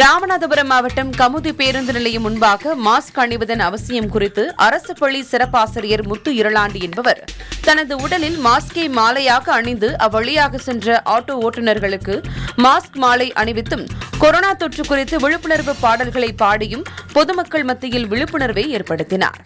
ராமநாதபுரம் மாவட்டம் கமுதி பேருந்து நிலையம் முன்பாக மாஸ்க் அணிவதன் அவசியம் குறித்து அரசு பள்ளி சிறப்பாசிரியர் முத்து இருளாண்டி என்பவர் தனது உடலில் மாஸ்கை மாலையாக அணிந்து அவ்வழியாக சென்ற ஆட்டோ ஓட்டுநர்களுக்கு மாஸ்க் மாலை அணிவித்தும் கொரோனா தொற்று குறித்து விழிப்புணர்வு பாடல்களை பாடியும் பொதுமக்கள் மத்தியில் விழிப்புணர்வை ஏற்படுத்தினார்.